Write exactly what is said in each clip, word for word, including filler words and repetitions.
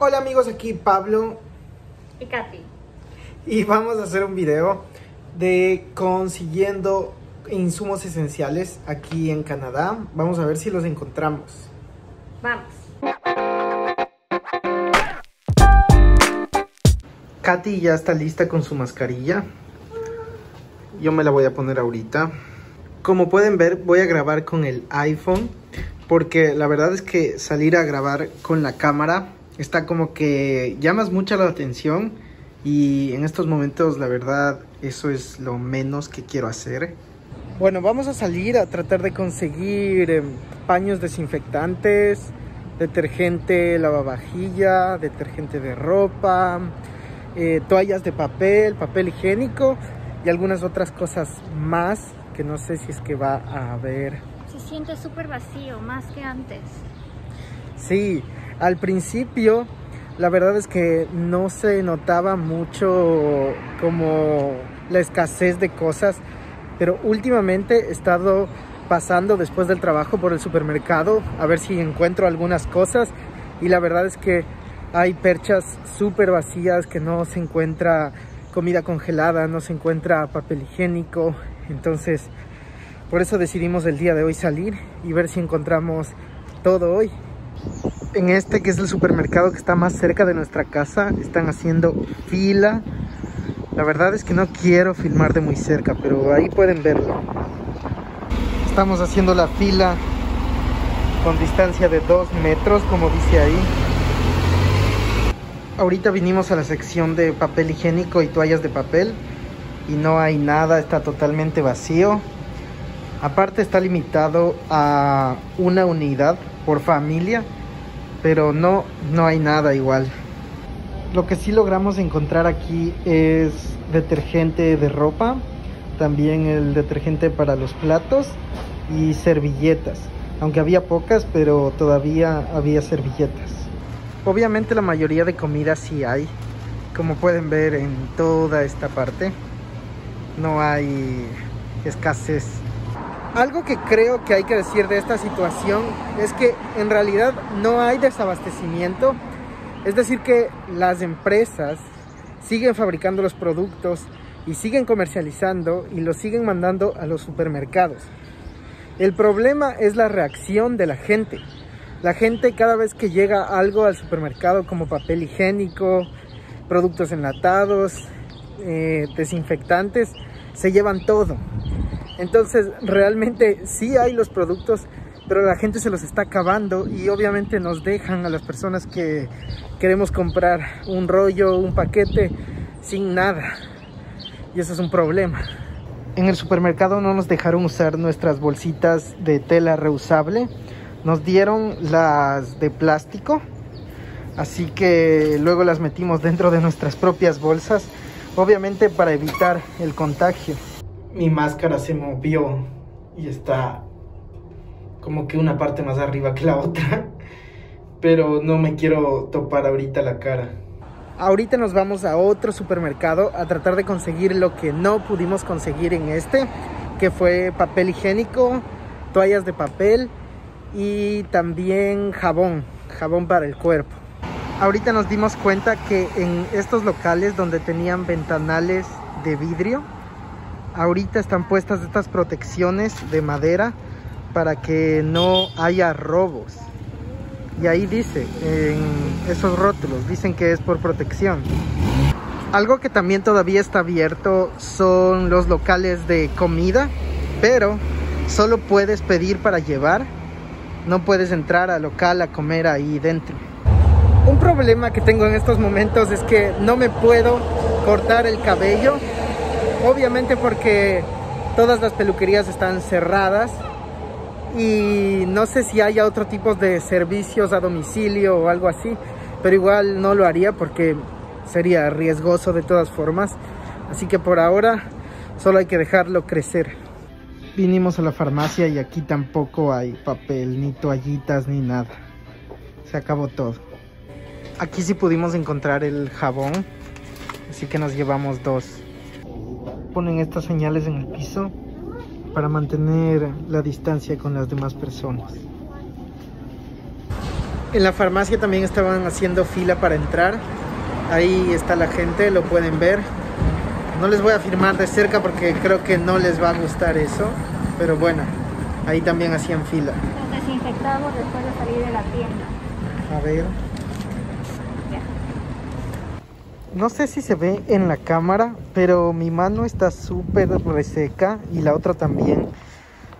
Hola amigos, aquí Pablo y Katy. Y vamos a hacer un video de consiguiendo insumos esenciales aquí en Canadá. Vamos a ver si los encontramos. Vamos. Katy ya está lista con su mascarilla. Yo me la voy a poner ahorita. Como pueden ver, voy a grabar con el iPhone, porque la verdad es que salir a grabar con la cámara está como que llamas mucha la atención, y en estos momentos la verdad eso es lo menos que quiero hacer. Bueno, vamos a salir a tratar de conseguir eh, paños desinfectantes, detergente, lavavajilla, detergente de ropa, eh, toallas de papel, papel higiénico y algunas otras cosas más que no sé si es que va a haber. Se siente súper vacío, más que antes. Sí. Al principio, la verdad es que no se notaba mucho como la escasez de cosas, pero últimamente he estado pasando después del trabajo por el supermercado a ver si encuentro algunas cosas, y la verdad es que hay perchas súper vacías, que no se encuentra comida congelada, no se encuentra papel higiénico. Entonces, por eso decidimos el día de hoy salir y ver si encontramos todo hoy. En este, que es el supermercado que está más cerca de nuestra casa, están haciendo fila. La verdad es que no quiero filmar de muy cerca, pero ahí pueden verlo. Estamos haciendo la fila con distancia de dos metros, como dice ahí. Ahorita vinimos a la sección de papel higiénico y toallas de papel y no hay nada, está totalmente vacío. Aparte está limitado a una unidad por familia, pero no, no hay nada igual. Lo que sí logramos encontrar aquí es detergente de ropa, también el detergente para los platos y servilletas, aunque había pocas, pero todavía había servilletas. Obviamente la mayoría de comida sí hay, como pueden ver en toda esta parte, no hay escasez. Algo que creo que hay que decir de esta situación es que en realidad no hay desabastecimiento, es decir que las empresas siguen fabricando los productos y siguen comercializando y los siguen mandando a los supermercados. El problema es la reacción de la gente. La gente, cada vez que llega algo al supermercado como papel higiénico, productos enlatados, eh, desinfectantes, se llevan todo. Entonces realmente sí hay los productos, pero la gente se los está acabando y obviamente nos dejan a las personas que queremos comprar un rollo, un paquete, sin nada. Y eso es un problema. En el supermercado no nos dejaron usar nuestras bolsitas de tela reusable. Nos dieron las de plástico, así que luego las metimos dentro de nuestras propias bolsas, obviamente para evitar el contagio. Mi máscara se movió y está como que una parte más arriba que la otra, pero no me quiero topar ahorita la cara. Ahorita nos vamos a otro supermercado a tratar de conseguir lo que no pudimos conseguir en este, que fue papel higiénico, toallas de papel y también jabón, jabón para el cuerpo. Ahorita nos dimos cuenta que en estos locales donde tenían ventanales de vidrio, ahorita están puestas estas protecciones de madera para que no haya robos. Y ahí dice, en esos rótulos, dicen que es por protección. Algo que también todavía está abierto son los locales de comida, pero solo puedes pedir para llevar. No puedes entrar al local a comer ahí dentro. Un problema que tengo en estos momentos es que no me puedo cortar el cabello. Obviamente porque todas las peluquerías están cerradas y no sé si haya otro tipo de servicios a domicilio o algo así, pero igual no lo haría porque sería riesgoso de todas formas. Así que por ahora solo hay que dejarlo crecer. Vinimos a la farmacia y aquí tampoco hay papel, ni toallitas, ni nada. Se acabó todo. Aquí sí pudimos encontrar el jabón, así que nos llevamos dos. Ponen estas señales en el piso para mantener la distancia con las demás personas. En la farmacia también estaban haciendo fila para entrar. Ahí está la gente, lo pueden ver. No les voy a filmar de cerca porque creo que no les va a gustar eso. Pero bueno, ahí también hacían fila. Nos desinfectamos después de salir de la tienda. A ver. No sé si se ve en la cámara, pero mi mano está súper reseca y la otra también,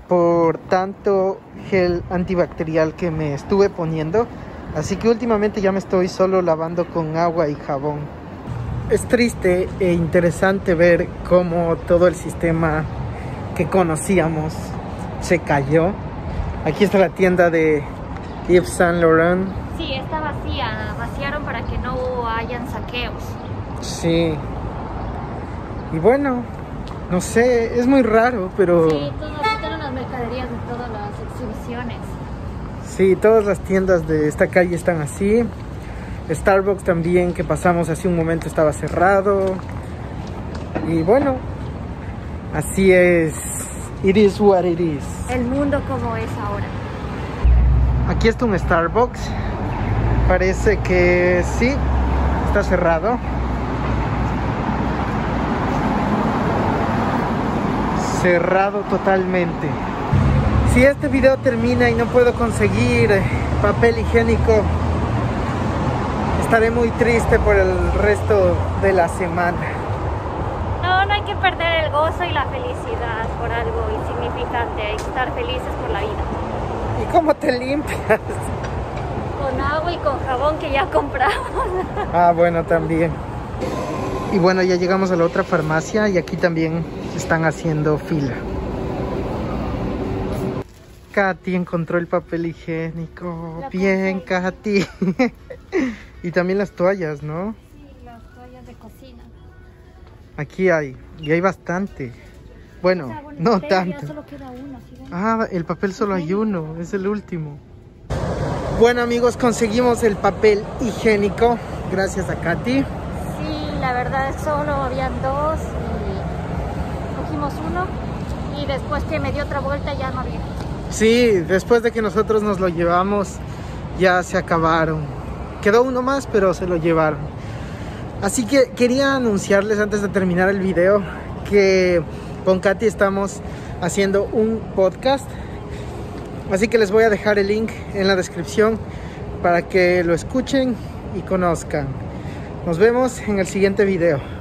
por tanto gel antibacterial que me estuve poniendo. Así que últimamente ya me estoy solo lavando con agua y jabón. Es triste e interesante ver cómo todo el sistema que conocíamos se cayó. Aquí está la tienda de Yves Saint Laurent. Sí, está vacía. Vaciaron para que no hayan saqueos. Sí. Y bueno, no sé, es muy raro, pero... Sí, todos quitaron las mercaderías de todas las exhibiciones. Sí, todas las tiendas de esta calle están así. Starbucks también, que pasamos hace un momento, estaba cerrado. Y bueno, así es. It is what it is. El mundo como es ahora. Aquí está un Starbucks. Parece que sí, está cerrado. Cerrado totalmente. Si este video termina y no puedo conseguir papel higiénico, estaré muy triste por el resto de la semana. No, no hay que perder el gozo y la felicidad por algo insignificante. Hay que estar felices por la vida. ¿Y cómo te limpias? Con agua y con jabón que ya compramos. Ah, bueno, también. Y bueno, ya llegamos a la otra farmacia y aquí también están haciendo fila. Katy encontró el papel higiénico. La bien, Katy. Y también las toallas, ¿no? Sí, las toallas de cocina. Aquí hay, y hay bastante. Bueno, no tanto. Solo queda uno, ¿sí? Ah, el papel solo hay uno, es el último. Bueno amigos, conseguimos el papel higiénico gracias a Katy. Sí, la verdad solo habían dos y cogimos uno y después que me dio otra vuelta ya no había. Sí, después de que nosotros nos lo llevamos ya se acabaron. Quedó uno más pero se lo llevaron. Así que quería anunciarles antes de terminar el video que con Katy estamos haciendo un podcast. Así que les voy a dejar el link en la descripción para que lo escuchen y conozcan. Nos vemos en el siguiente video.